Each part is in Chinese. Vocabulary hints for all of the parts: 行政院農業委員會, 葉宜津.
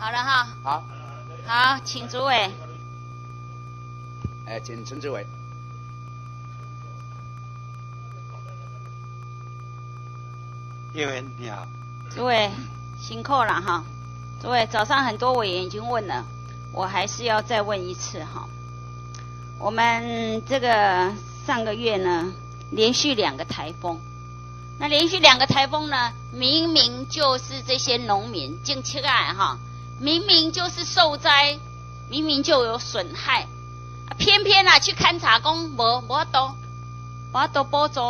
好了哈。好。好，请主委。哎，请陈主委。 叶委员你好，主委辛苦了哈，主委早上很多委员已经问了，我还是要再问一次哈。我们这个上个月呢，连续两个台风，那连续两个台风呢，明明就是这些农民进去干哈，明明就是受灾，明明就有损害，偏偏啊去勘察工无多补助。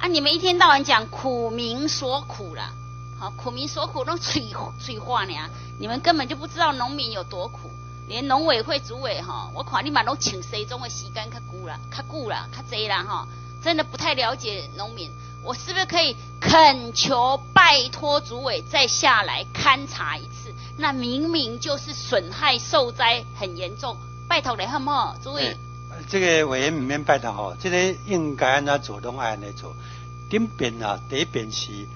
啊！你们一天到晚讲苦民所苦啦，好，苦民所苦，那嘴话呢？你们根本就不知道农民有多苦，连农委会主委哈，我看你嘛拢请谁中的时间较久啦哈，真的不太了解农民。我是不是可以恳求拜托主委再下来勘察一次？那明明就是损害受灾很严重，拜托你好不好，主委？这个委员里面拜托吼，这个应该安怎做，拢爱安尼做。顶边啊，第一边是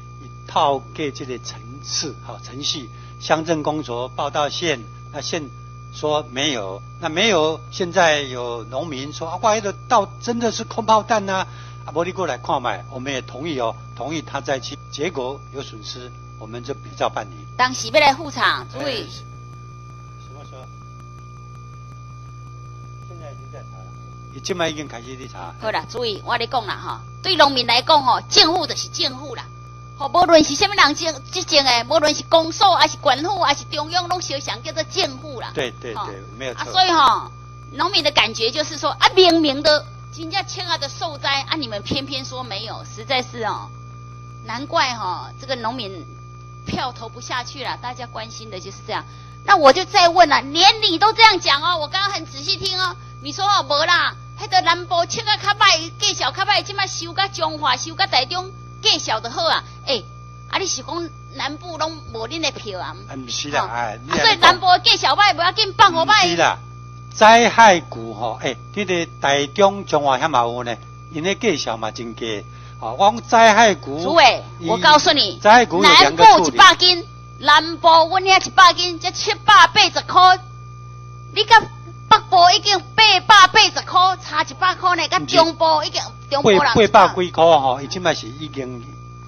透过这个层次好程序，乡镇公所报到县，那县说没有，那没有，现在有农民说啊，我的稻真的是空炮弹呐、啊，啊，伯你过来看买，我们也同意哦，同意他再去，结果有损失，我们就比照办理。当时要来复查，注意。什么时候？现在已经在查。 即摆已经开始咧查。好啦，注意我咧讲啦哈，对农民来讲吼，政府就是政府啦，吼无论是啥物人执政诶，无论是公所还是管府还是中央，拢相像叫做政府啦。对对对，哦、没有错。啊，所以吼，农民的感觉就是说啊，明明的人家欠啊的受灾啊，你们偏偏说没有，实在是哦，难怪哈、哦，这个农民票投不下去啦，大家关心的就是这样。那我就再问了，连你都这样讲哦，我刚刚很仔细听哦，你说哦无啦。 迄个南部切啊较歹，介绍较歹，即摆收甲彰化，收甲台中，介绍就好啊！诶、欸，啊你是讲南部拢无恁的票啊？毋是啦，哎、哦，啊所以南部介绍歹，不要紧，放互歹。是啦，灾害股吼，诶、欸，这个台中、彰化遐嘛有呢，因咧介绍嘛真低。好、哦，我讲灾害股。主委，我告诉你，灾害股有两个处理。南部100斤，南部阮遐100斤，才780块，你甲。 北部已经880块，差100块呢。甲中部已经中部人800几块吼，伊即卖是已经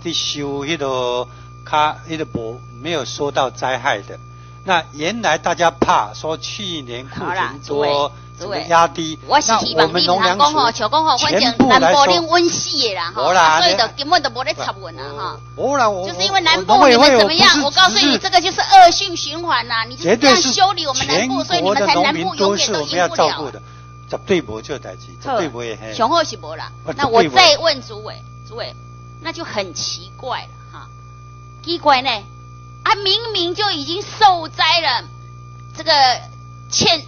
伫收迄个卡，迄个无没有收到灾害的。那原来大家怕说去年库存多，这个压低。我是希望你唔通讲吼，像讲吼，反正南部恁温死的啦吼，所以就根本就无咧插阮啦哈。就是因为南部你们怎么样，我告诉你，这个就是恶性循环呐。你就是这样修理我们南部，所以你们才南部永远都赢不了。绝对无这代志，绝对无嘿。雄厚是无啦。那我再问主委，主委，那就很奇怪了哈，奇怪呢。 他、啊、明明就已经受灾了，这个欠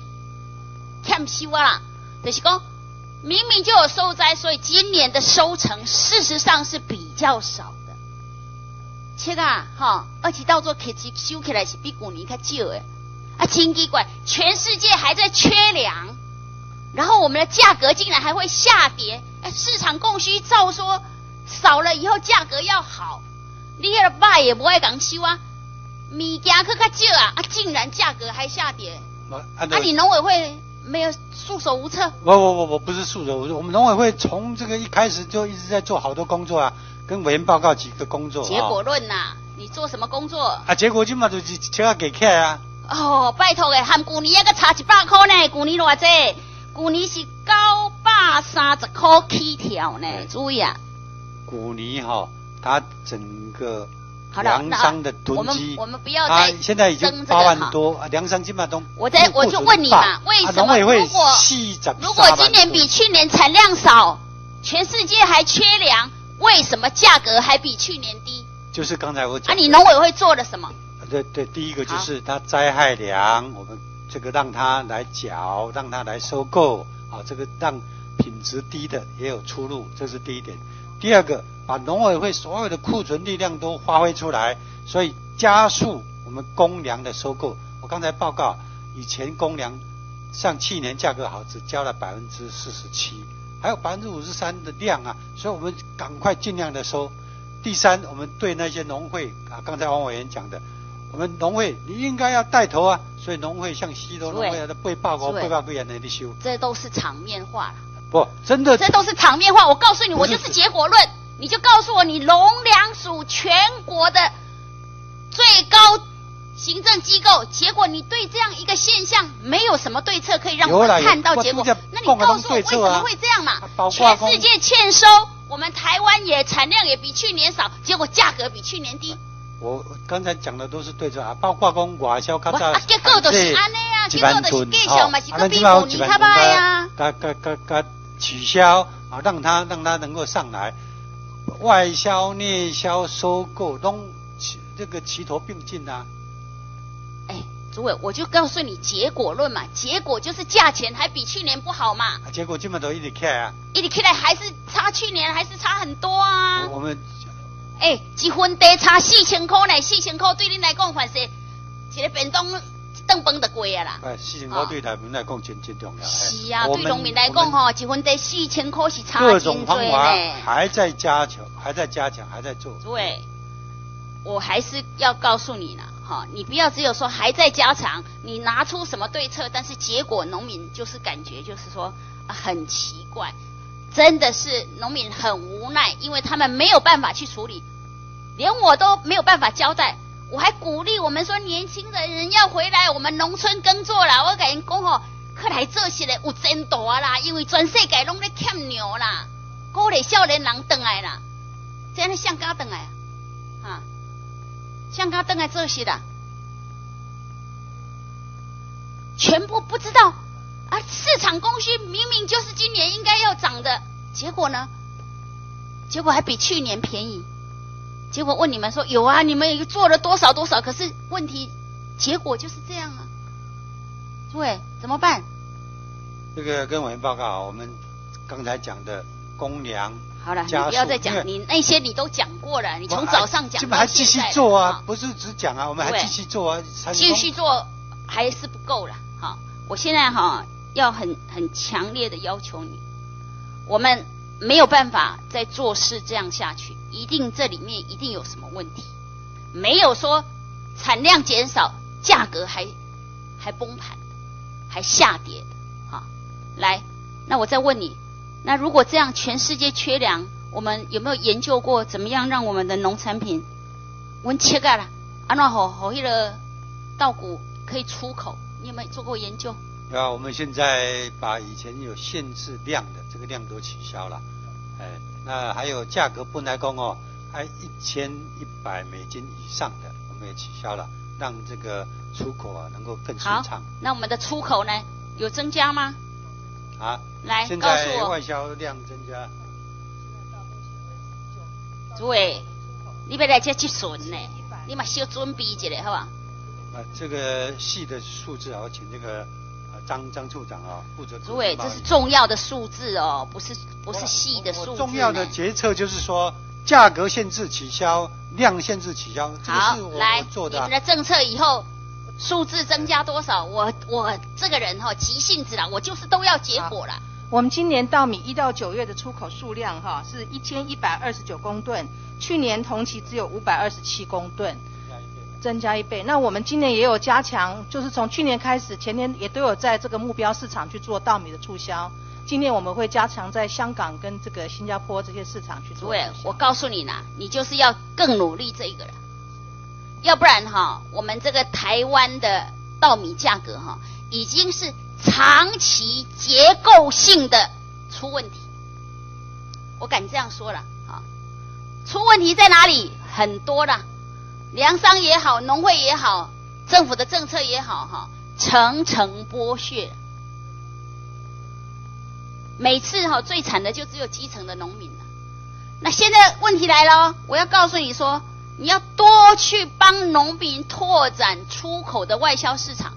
收啊啦，就是讲明明就有受灾，所以今年的收成事实上是比较少的。切啊哈，而且到做खेती收起来是比去年较少诶，啊，真奇怪，全世界还在缺粮，然后我们的价格竟然还会下跌，哎，市场供需照说少了以后价格要好，你迄个卖也不爱讲收啊。 米价可较少啊，啊，竟然价格还下跌，啊，你农委会没有束手无策？我不是束手无策，我们农委会从这个一开始就一直在做好多工作啊，跟委员报告几个工作。结果论呐、啊，你做什么工作？啊，结果今嘛就是切啊给开啊。哦，拜托诶，含旧年还阁差100块呢，旧年偌济？旧年是930块起跳呢，注意啊。旧年哈、哦，它整个。 粮商的囤积，他现在已经8万多，粮商基本上都。我就问你嘛，为什么如果今年比去年产量少，全世界还缺粮，为什么价格还比去年低？就是刚才我讲。啊，你农委会做了什么？对，第一个就是他灾害粮，我们这个让他来缴，让他来收购，啊，这个让品质低的也有出路，这是第一点。第二个。 把农委会所有的库存力量都发挥出来，所以加速我们公粮的收购。我刚才报告，以前公粮像去年价格好，只交了47%，还有53%的量啊，所以我们赶快尽量的收。第三，我们对那些农会啊，刚才王委员讲的，我们农会你应该要带头啊，所以农会像西螺农会啊，背报告背报给人来的修，这都是场面话了。不，真的，这都是场面话。我告诉你，我就是结果论，你就告诉我，你农粮署全国的最高行政机构，结果你对这样一个现象没有什么对策可以让我们看到结果，那你告诉我为什么会这样嘛？全世界欠收，我们台湾也产量也比去年少，结果价格比去年低。我刚才讲的都是对着啊，包括讲外销较早，结构都是安尼啊，结构都是介绍嘛，是个比五年较歹呀。它取消啊，让它能够上来，外销、内销、收购拢这个齐头并进啊。哎，主委，我就告诉你结果论嘛，结果就是价钱还比去年不好嘛。啊、结果基本都一直起来啊，一直起来还是差去年还是差很多啊。我们。哎、欸，一份地差4000块呢，4000块对恁来讲，反正一个便当一顿饭就过啊啦。哎，4000块对农民来讲真重要。是啊，对农民来讲吼，一份地4000块是差很多呢。各种方法还在加强，还在加强，还在做。对，我还是要告诉你啦，哈，你不要只有说还在加强，你拿出什么对策，但是结果农民就是感觉就是说、很奇怪。真的是农民很无奈，因为他们没有办法去处理，连我都没有办法交代。我还鼓励我们说，年轻的人要回来我们农村耕作啦。我跟你讲吼，去来做些嘞有前途啦，因为全世界拢咧欠牛啦，鼓励少年人回来啦。这样香港回来啊，香港回来做些啦，全部不知道。啊，市场供需明明就是今年应该要涨的，结果呢？结果还比去年便宜。结果问你们说有啊，你们做了多少多少，可是问题结果就是这样啊。对，怎么办？这个跟委员报告，我们刚才讲的公粮，好了，你不要再讲，你那些你都讲过了，你从早上讲到现在，还继续做啊，不是只讲啊，我们还继续做啊，继续做还是不够了，好，我现在哈。要很强烈的要求你，我们没有办法再做事这样下去，一定这里面一定有什么问题，没有说产量减少，价格还崩盘，还下跌的啊！来，那我再问你，那如果这样全世界缺粮，我们有没有研究过怎么样让我们的农产品，我们切干了，安那好那个稻谷可以出口？你有没有做过研究？啊，我们现在把以前有限制量的这个量都取消了，哎，那还有价格不来讲哦，还$1100以上的我们也取消了，让这个出口啊能够更顺畅。那我们的出口呢有增加吗？啊，来告诉我，外销量增加。对，你别来这去损呢，你嘛小准备一下好吧？啊，这个细的数字啊，我请这个。张处长啊、哦，负责。主委，这是重要的数字哦，不是细的数字。重要的决策就是说，价格限制取消，量限制取消，这个是我做的、啊。你们的政策以后数字增加多少？我这个人哈、哦、急性子啦，我就是都要结果啦。我们今年稻米1到9月的出口数量哈、哦、是1129公吨，去年同期只有527公吨。增加一倍，那我们今年也有加强，就是从去年开始，前年也都有在这个目标市场去做稻米的促销。今年我们会加强在香港跟这个新加坡这些市场去做。对，我告诉你啦，你就是要更努力这一个了，要不然哈，我们这个台湾的稻米价格哈，已经是长期结构性的出问题。我敢这样说了啊，出问题在哪里？很多啦。粮商也好，农会也好，政府的政策也好，哈，层层剥削。每次哈最惨的就只有基层的农民了。那现在问题来了，我要告诉你说，你要多去帮农民拓展出口的外销市场。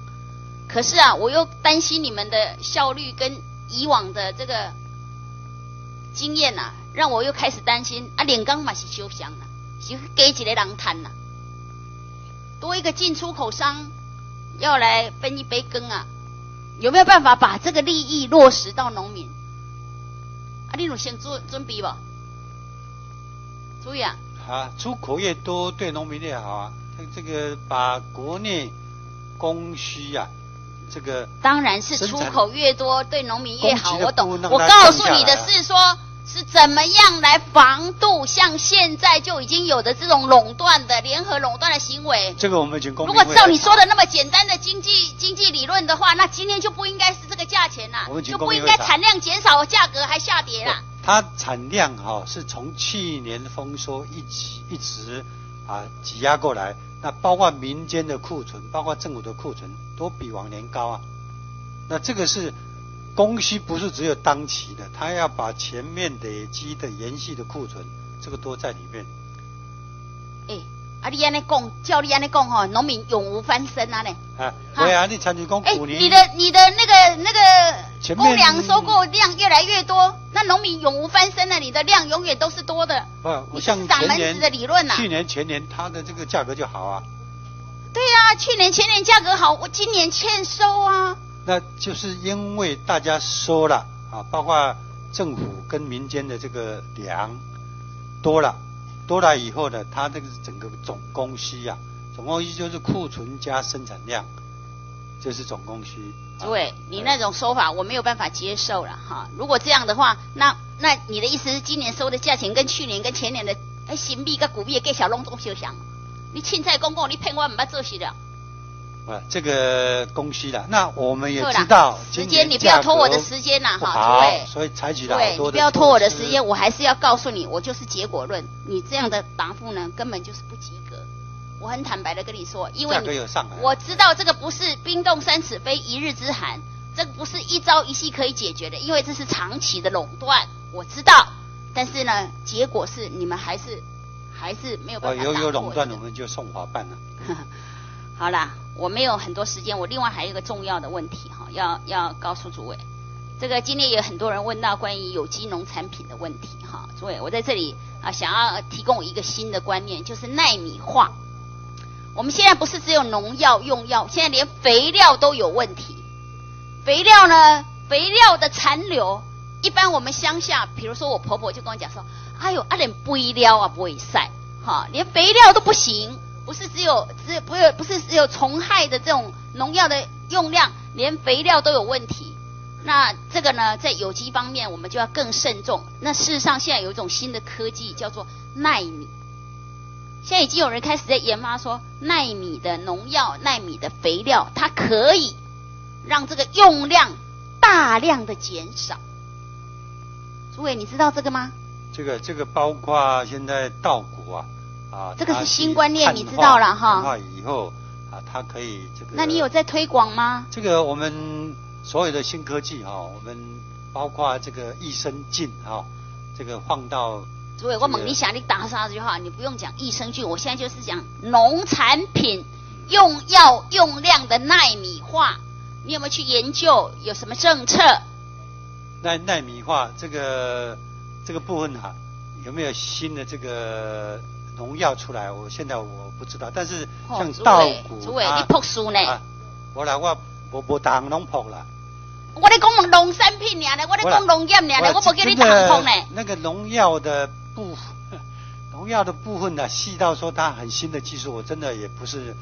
可是啊，我又担心你们的效率跟以往的这个经验啊，让我又开始担心啊，连刚嘛是休想了，是给一个人谈了。多一个进出口商要来分一杯羹啊，有没有办法把这个利益落实到农民？啊，你有先准备不？注意啊！啊，出口越多对农民越好啊。他这个把国内供需啊，这个当然是出口越多对农民越好。我懂，我告诉你的是说。 是怎么样来防堵？像现在就已经有的这种垄断的联合垄断的行为，这个我们已经公。如果照你说的那么简单的经济理论的话，那今天就不应该是这个价钱啦，就不应该产量减少，价格还下跌啦。它产量哈、哦、是从去年丰收一直啊挤压过来，那包括民间的库存，包括政府的库存都比往年高啊。那这个是。 供需不是只有当期的，他要把前面累积的延续的库存，这个都在里面。哎、欸，啊你安尼讲，照你安尼讲吼，农民永无翻身啊嘞。啊，对啊，你参与讲五年。哎、欸，你的那个公粮收购量越来越多，那农民永无翻身了，你的量永远都是多的。啊，我像前年的理论呐、啊，去年前年它的这个价格就好啊。对啊，去年前年价格好，我今年欠收啊。 那就是因为大家收了啊，包括政府跟民间的这个粮多了以后呢，它这个整个总供需啊，总供需就是库存加生产量，这、就是总供需。啊、对，你那种说法我没有办法接受了哈。如果这样的话，那你的意思是今年收的价钱跟去年跟前年的新币跟古币的计小拢总相像？你凊彩讲讲，你骗我唔捌做事了。 啊，这个供需啦，那我们也知道，时间你不要拖我的时间啦，哈，所以采取了好多的。对，你不要拖我的时间，我还是要告诉你，我就是结果论。你这样的答复呢，根本就是不及格。我很坦白的跟你说，因为你我知道这个不是冰冻三尺非一日之寒，这个不是一朝一夕可以解决的，因为这是长期的垄断，我知道。但是呢，结果是你们还是没有办法打破。有垄断，我们就送法办了。好啦，我没有很多时间，我另外还有一个重要的问题哈，要告诉诸位。这个今天也有很多人问到关于有机农产品的问题哈，诸位，我在这里啊想要提供一个新的观念，就是奈米化。我们现在不是只有农药用药，现在连肥料都有问题。肥料呢，肥料的残留，一般我们乡下，比如说我婆婆就跟我讲说，哎呦，阿连肥料啊不会晒，哈，连肥料都不行。 不是只有虫害的这种农药的用量，连肥料都有问题。那这个呢，在有机方面，我们就要更慎重。那事实上，现在有一种新的科技叫做纳米，现在已经有人开始在研发说，纳米的农药、纳米的肥料，它可以让这个用量大量的减少。诸位，你知道这个吗？这个包括现在稻谷啊。 啊，这个是新观念，你知道了哈。那以后啊，它可以这个。那你有在推广吗？这个我们所有的新科技哈、哦，我们包括这个益生菌哈、哦，这个放到、这个。所以我问你想你打啥就好，你不用讲益生菌，我现在就是讲农产品用药用量的纳米化，你有没有去研究有什么政策？纳米化这个部分哈、啊，有没有新的这个？ 农药出来，我现在不知道，但是像稻谷啊，我来我无糖拢扑啦。我咧讲农产品尔咧，我咧讲农业尔咧，我无叫你糖扑咧。那个农药的部分呢、啊，细到说它很新的技术，我真的也不是。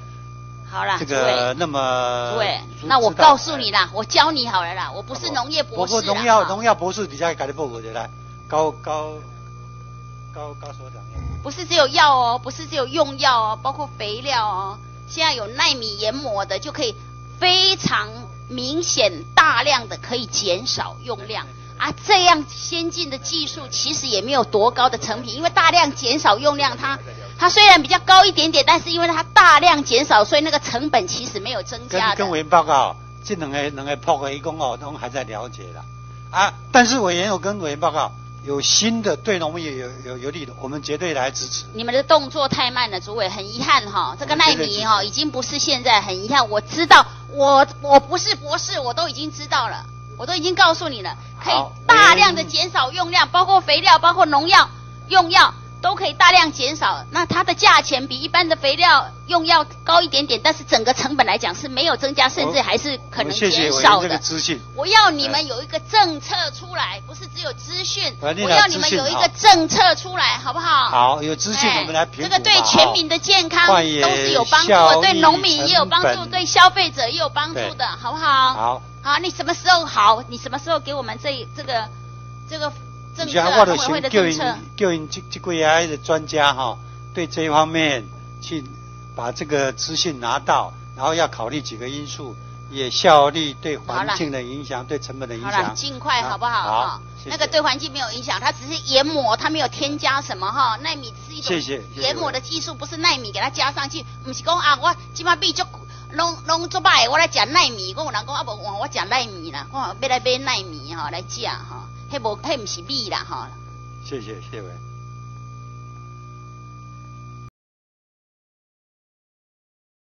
好啦，这个那么。对，那我告诉你啦，我教你好了啦，我不是农业博士。不过农药博士比较搞得不好的啦，高所长。 不是只有药哦，不是只有用药哦，包括肥料哦。现在有纳米研磨的，就可以非常明显、大量的可以减少用量啊。这样先进的技术其实也没有多高的成品，因为大量减少用量它虽然比较高一点点，但是因为它大量减少，所以那个成本其实没有增加的。跟委员报告，这两个报告一共哦，都还在了解了啊。但是委员有跟委员报告。 有新的对农民有利的，我们绝对来支持。你们的动作太慢了，主委，很遗憾哈。这个奈米哈已经不是现在，很遗憾。我知道，我不是博士，我都已经知道了，我都已经告诉你了，可以大量的减少用量，包括肥料，包括农药用药，都可以大量减少，那它的价钱比一般的肥料用药高一点点，但是整个成本来讲是没有增加，甚至还是可能减少的。我要你们有一个政策出来，不是只有资讯，我要你们有一个政策出来，好不好？好，有资讯我们来评估。这个对全民的健康都是有帮助的，对农民也有帮助，对消费者也有帮助的，好不好？好，好，你什么时候好？你什么时候给我们这个？政策，我就想叫因这几位的专家哈，对这一方面去把这个资讯拿到，然后要考虑几个因素，也效率对环境的影响，对成本的影响。好了，尽快好不好？好，那个对环境没有影响，它只是研磨，它没有添加什么哈。纳米是一种研磨的技术，不是纳米给它加上去，不是讲啊，我起码比较。拢做歹，我来食奈米，我有人讲啊，无换我食奈米啦，我要来买奈米吼来食吼，迄无迄唔是米啦吼。谢谢，谢谢。